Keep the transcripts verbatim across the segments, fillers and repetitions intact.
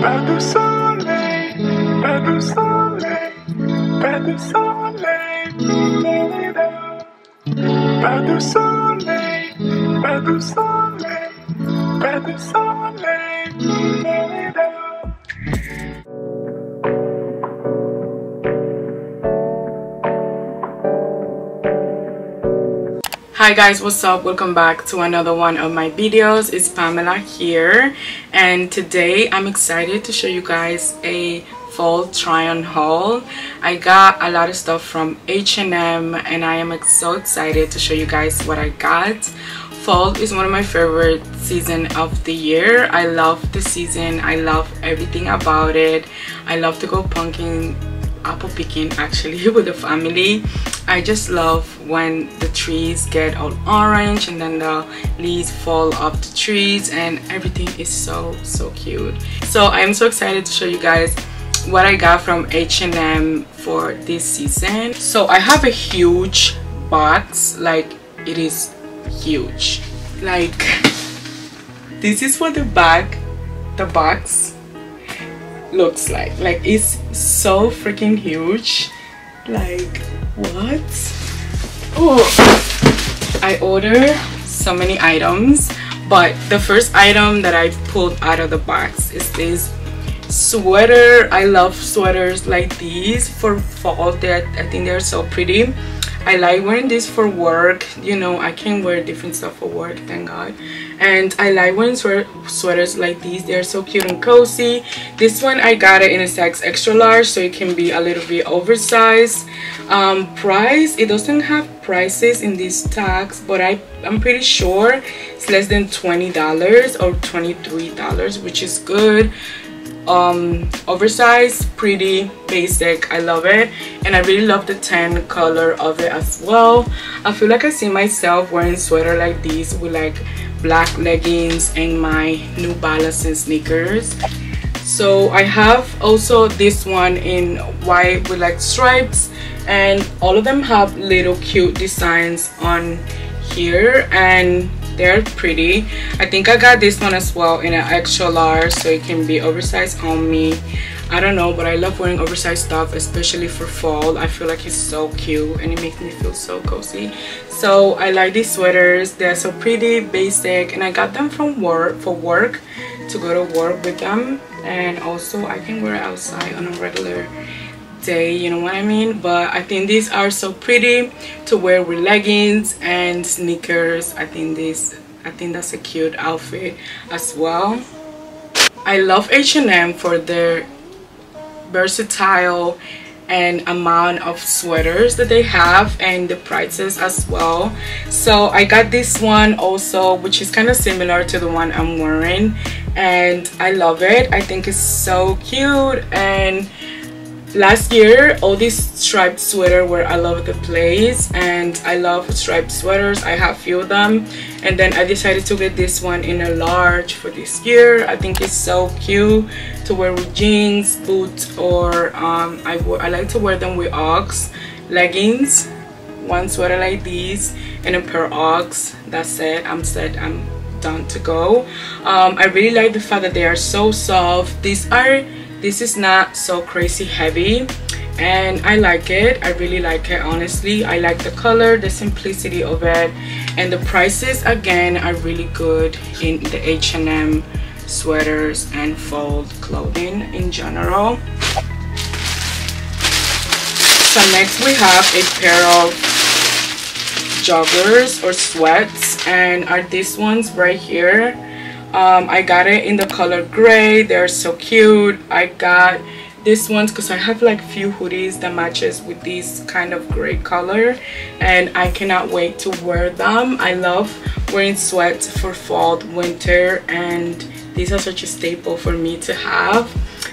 Pas de soleil, pas de soleil, pas de soleil, pas de soleil, pas de soleil, pas de soleil. Hi guys, what's up? Welcome back to another one of my videos. It's Pamela here, and today I'm excited to show you guys a fall try-on haul. I got a lot of stuff from H and M, and I am so excited to show you guys what I got. Fall is one of my favorite seasons of the year. I love the season. I love everything about it. I love to go pumpkin apple picking actually with the family. I just love when the trees get all orange and then the leaves fall off the trees and everything is so so cute. So I am so excited to show you guys what I got from H and M for this season. So I have a huge box, like it is huge. Like this is what the bag, the box looks like. Like it's so freaking huge. Like what? Oh, I ordered so many items, but the first item that I pulled out of the box is this sweater. I love sweaters like these for fall. That I think they're so pretty. I like wearing this for work. You know, I can wear different stuff for work, thank God. And I like wearing sweater, sweaters like these. They're so cute and cozy. This one, I got it in a size extra large, so it can be a little bit oversized. Um, price, it doesn't have prices in these tags, but I, I'm pretty sure it's less than twenty dollars or twenty-three dollars, which is good. Um oversized, pretty, basic. I love it, and I really love the tan color of it as well. I feel like I see myself wearing sweater like these with like black leggings and my New Balance and sneakers. So I have also this one in white with like stripes, and all of them have little cute designs on here, and they're pretty. I think I got this one as well in an extra large, so it can be oversized on me. I don't know, but I love wearing oversized stuff, especially for fall. I feel like it's so cute and it makes me feel so cozy. So I like these sweaters. They're so pretty, basic, and I got them from work for work to go to work with them, and also I can wear it outside on a regular day, you know what I mean. But I think these are so pretty to wear with leggings and sneakers. I think this I think that's a cute outfit as well. I love H and M for their versatile and amount of sweaters that they have, and the prices as well. So I got this one also, which is kind of similar to the one I'm wearing, and I love it. I think it's so cute. And last year, all these striped sweater were all over the place, and I love striped sweaters. I have few of them, and then I decided to get this one in a large for this year. I think it's so cute to wear with jeans, boots, or um, I, I like to wear them with Uggs, leggings, one sweater like these, and a pair of Uggs. That's it. I'm set. I'm done to go. Um, I really like the fact that they are so soft. These are. This is not so crazy heavy, and I like it. I really like it, honestly. I like the color, the simplicity of it, and the prices again are really good in the H and M sweaters and fall clothing in general. So next we have a pair of joggers or sweats, and are these ones right here. Um, I got it in the color gray. They're so cute. I got this ones because I have like few hoodies that matches with this kind of gray color, and I cannot wait to wear them. I love wearing sweats for fall, winter, and these are such a staple for me to have.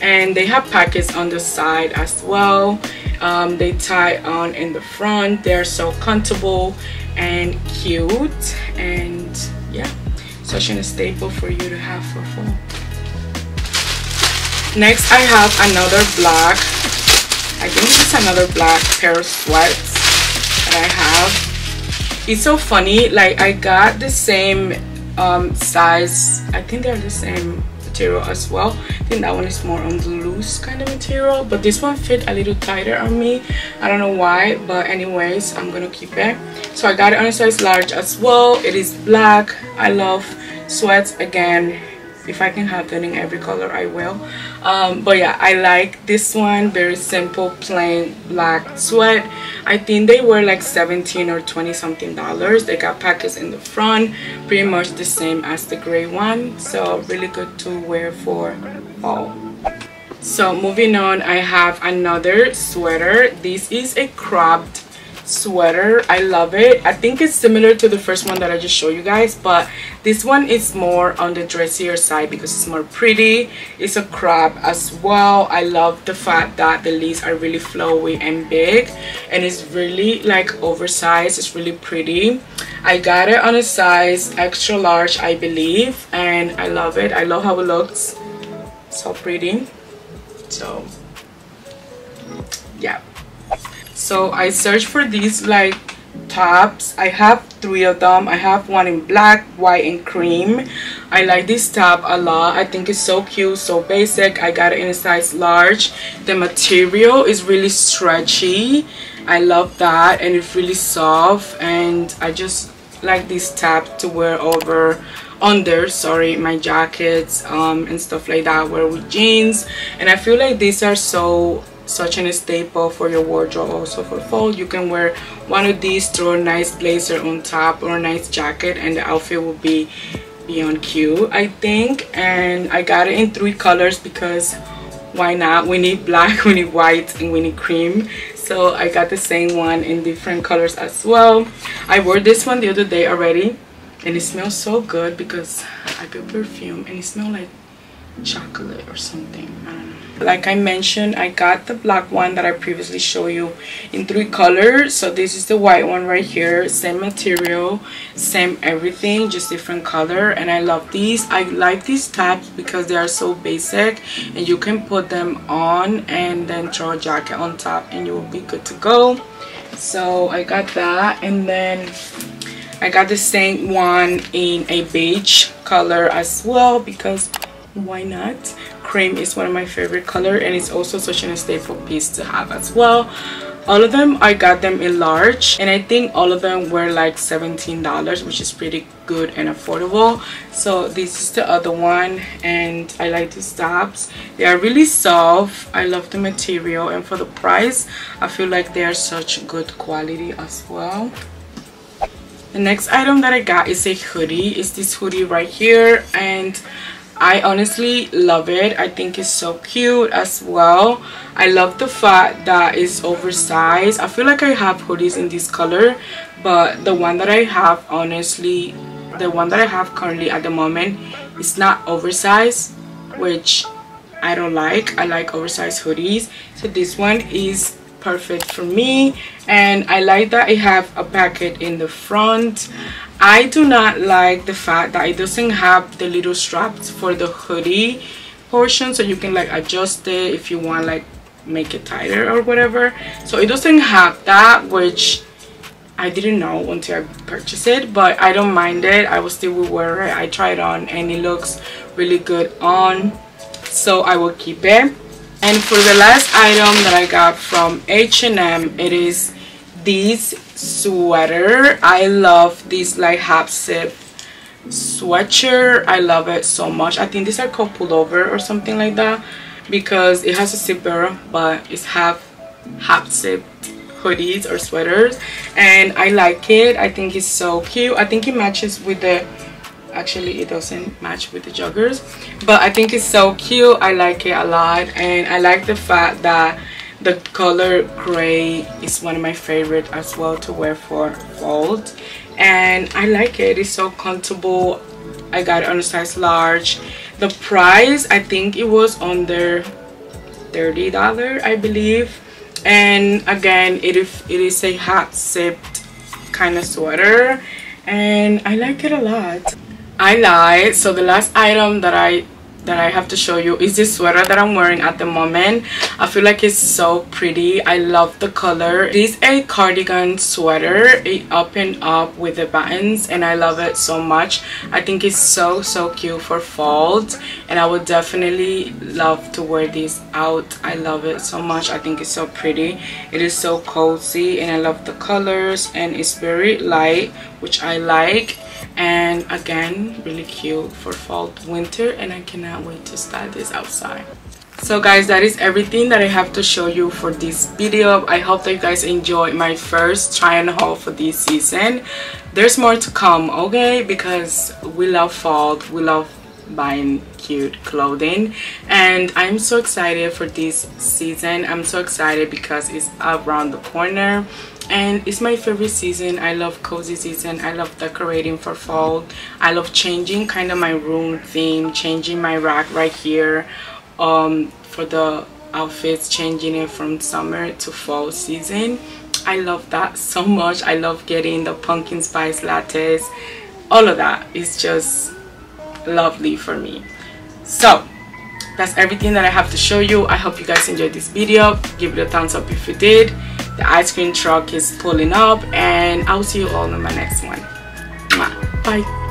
And they have pockets on the side as well. Um, they tie on in the front. They're so comfortable and cute, and yeah, such a staple for you to have for fall. Next I have another black, I think it's another black pair of sweats that I have. It's so funny, like I got the same um, size. I think they're the same material as well. I think that one is more on the loose kind of material, but this one fit a little tighter on me. I don't know why, but anyways, I'm gonna keep it. So I got it on a size large as well. It is black. I love sweats again. If I can have it in every color, I will. Um, but yeah, I like this one. Very simple, plain black sweat. I think they were like seventeen or twenty something dollars. They got pockets in the front, pretty much the same as the gray one. So really good to wear for fall. So moving on, I have another sweater. This is a cropped sweater. I love it. I think it's similar to the first one that I just showed you guys, but this one is more on the dressier side because it's more pretty. It's a crop as well. I love the fact that the leaves are really flowy and big, and it's really like oversized. It's really pretty. I got it on a size extra large, I believe, and I love it. I love how it looks. So pretty. So yeah. So I searched for these like tops. I have three of them. I have one in black, white, and cream. I like this top a lot. I think it's so cute, so basic. I got it in a size large. The material is really stretchy. I love that, and it's really soft, and I just like this top to wear over under sorry my jackets um and stuff like that. I wear with jeans, and I feel like these are so such a staple for your wardrobe. Also for fall, you can wear one of these, throw a nice blazer on top or a nice jacket, and the outfit will be beyond cute, I think. And I got it in three colors because why not? We need black, we need white, and we need cream. So I got the same one in different colors as well. I wore this one the other day already, and it smells so good because I put perfume, and it smells like chocolate or something, I don't know. Like I mentioned, I got the black one that I previously showed you in three colors. So this is the white one right here. Same material, same everything, just different color. And I love these. I like these tops because they are so basic, and you can put them on and then throw a jacket on top, and you will be good to go. So I got that, and then I got the same one in a beige color as well because why not? Cream is one of my favorite color, and it's also such a staple piece to have as well. All of them, I got them in large, and I think all of them were like seventeen dollars, which is pretty good and affordable. So this is the other one, and I like these tops. They are really soft. I love the material, and for the price, I feel like they are such good quality as well. The next item that I got is a hoodie. It's this hoodie right here, and I honestly love it. I think it's so cute as well. I love the fact that it's oversized. I feel like I have hoodies in this color, but the one that I have, honestly, the one that I have currently at the moment, it's not oversized, which I don't like. I like oversized hoodies. So this one is perfect for me, and I like that I have a pocket in the front. I do not like the fact that it doesn't have the little straps for the hoodie portion, so you can like adjust it if you want, like make it tighter or whatever. So it doesn't have that, which I didn't know until I purchased it, but I don't mind it. I will still wear it. I tried it on, and it looks really good on, so I will keep it. And for the last item that I got from H and M, it is this sweater. I love this like half zip sweatshirt. I love it so much. I think these are called pullover or something like that because it has a zipper, but it's half half zipped hoodies or sweaters, and I like it. I think it's so cute. I think it matches with the actually it doesn't match with the joggers, but I think it's so cute. I like it a lot, and I like the fact that the color gray is one of my favorite as well to wear for fall, and I like it. It's so comfortable. I got it on a size large. The price, I think it was under thirty dollars, I believe. And again, it is, it is a half zipped kind of sweater, and I like it a lot. I lied. So the last item that I that I have to show you is this sweater that I'm wearing at the moment. I feel like it's so pretty. I love the color. It is a cardigan sweater, it up and up with the buttons, and I love it so much. I think it's so so cute for fall, and I would definitely love to wear this out. I love it so much. I think it's so pretty. It is so cozy, and I love the colors, and it's very light, which I like. And again, really cute for fall, winter, and I cannot wait to style this outside. So guys, that is everything that I have to show you for this video. I hope that you guys enjoyed my first try and haul for this season. There's more to come, okay? Because we love fall, we love buying cute clothing, and I'm so excited for this season. I'm so excited because it's around the corner. And it's my favorite season. I love cozy season. I love decorating for fall. I love changing kind of my room theme, changing my rack right here um, for the outfits, changing it from summer to fall season. I love that so much. I love getting the pumpkin spice lattes. All of that is just lovely for me. So that's everything that I have to show you. I hope you guys enjoyed this video. Give it a thumbs up if you did. The ice cream truck is pulling up, and I'll see you all in my next one. Bye.